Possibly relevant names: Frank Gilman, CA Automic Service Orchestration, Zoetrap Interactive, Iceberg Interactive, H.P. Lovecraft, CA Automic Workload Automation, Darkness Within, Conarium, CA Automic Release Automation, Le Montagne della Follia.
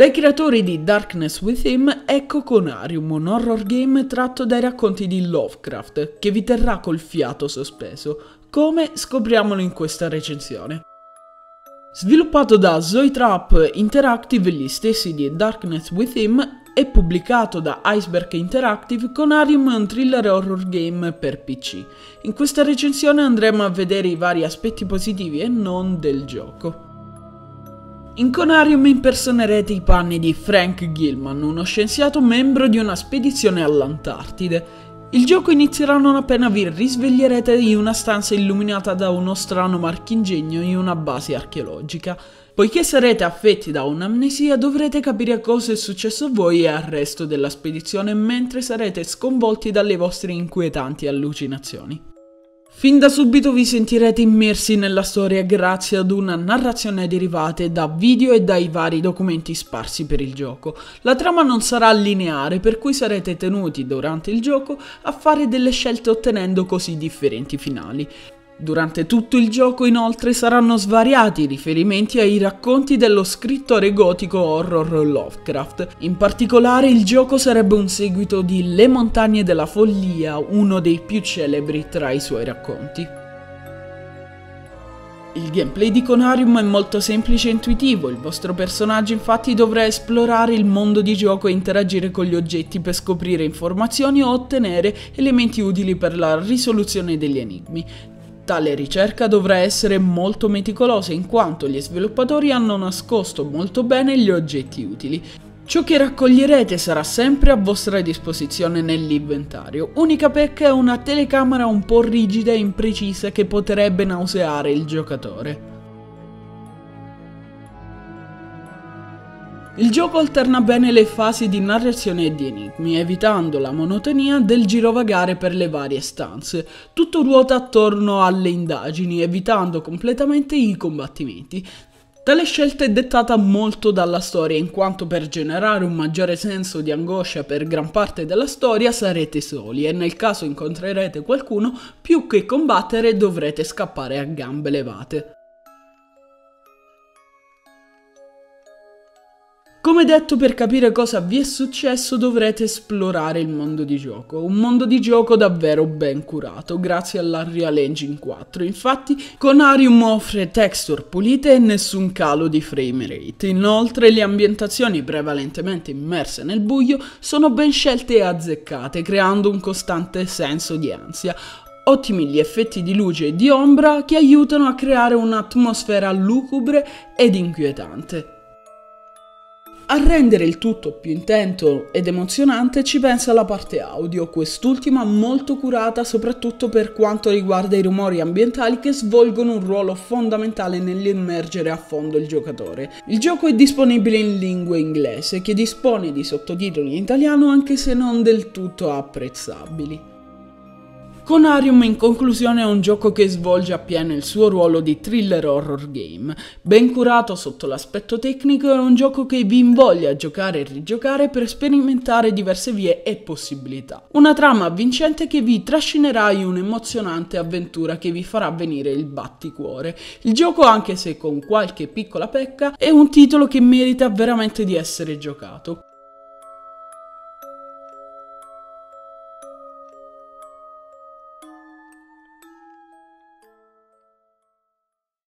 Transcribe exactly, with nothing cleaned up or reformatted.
Dai creatori di Darkness Within, ecco Conarium, un horror game tratto dai racconti di Lovecraft, che vi terrà col fiato sospeso, come scopriamolo in questa recensione. Sviluppato da Zoetrap Interactive, gli stessi di Darkness Within, e pubblicato da Iceberg Interactive, Conarium è un thriller horror game per P C. In questa recensione andremo a vedere i vari aspetti positivi e non del gioco. In Conarium impersonerete i panni di Frank Gilman, uno scienziato membro di una spedizione all'Antartide. Il gioco inizierà non appena vi risveglierete in una stanza illuminata da uno strano marchingegno in una base archeologica. Poiché sarete affetti da un'amnesia, dovrete capire cosa è successo a voi e al resto della spedizione mentre sarete sconvolti dalle vostre inquietanti allucinazioni. Fin da subito vi sentirete immersi nella storia grazie ad una narrazione derivata da video e dai vari documenti sparsi per il gioco. La trama non sarà lineare, per cui sarete tenuti durante il gioco a fare delle scelte ottenendo così differenti finali. Durante tutto il gioco inoltre saranno svariati riferimenti ai racconti dello scrittore gotico horror Lovecraft. In particolare il gioco sarebbe un seguito di Le Montagne della Follia, uno dei più celebri tra i suoi racconti. Il gameplay di Conarium è molto semplice e intuitivo, il vostro personaggio infatti dovrà esplorare il mondo di gioco e interagire con gli oggetti per scoprire informazioni o ottenere elementi utili per la risoluzione degli enigmi. Tale ricerca dovrà essere molto meticolosa in quanto gli sviluppatori hanno nascosto molto bene gli oggetti utili. Ciò che raccoglierete sarà sempre a vostra disposizione nell'inventario. Unica pecca è una telecamera un po' rigida e imprecisa che potrebbe nauseare il giocatore. Il gioco alterna bene le fasi di narrazione e di enigmi, evitando la monotonia del girovagare per le varie stanze. Tutto ruota attorno alle indagini, evitando completamente i combattimenti. Tale scelta è dettata molto dalla storia, in quanto per generare un maggiore senso di angoscia per gran parte della storia sarete soli e nel caso incontrerete qualcuno, più che combattere dovrete scappare a gambe levate. Come detto, per capire cosa vi è successo dovrete esplorare il mondo di gioco, un mondo di gioco davvero ben curato grazie all'Unreal Engine quattro, infatti Conarium offre texture pulite e nessun calo di frame rate, inoltre le ambientazioni prevalentemente immerse nel buio sono ben scelte e azzeccate creando un costante senso di ansia. Ottimi gli effetti di luce e di ombra che aiutano a creare un'atmosfera lugubre ed inquietante. A rendere il tutto più intenso ed emozionante ci pensa la parte audio, quest'ultima molto curata soprattutto per quanto riguarda i rumori ambientali che svolgono un ruolo fondamentale nell'immergere a fondo il giocatore. Il gioco è disponibile in lingua inglese, che dispone di sottotitoli in italiano anche se non del tutto apprezzabili. Conarium in conclusione è un gioco che svolge appieno il suo ruolo di thriller horror game, ben curato sotto l'aspetto tecnico è un gioco che vi invoglia a giocare e rigiocare per sperimentare diverse vie e possibilità. Una trama avvincente che vi trascinerà in un'emozionante avventura che vi farà venire il batticuore. Il gioco, anche se con qualche piccola pecca, è un titolo che merita veramente di essere giocato.